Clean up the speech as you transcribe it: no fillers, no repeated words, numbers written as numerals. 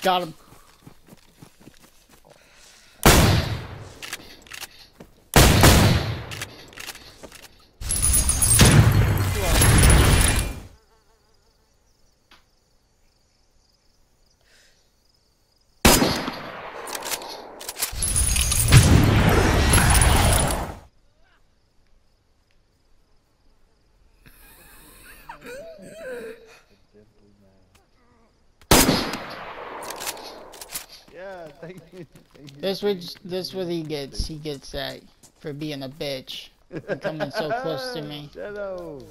Got him. This what he gets. He gets that for being a bitch and coming so close to me. Shadow.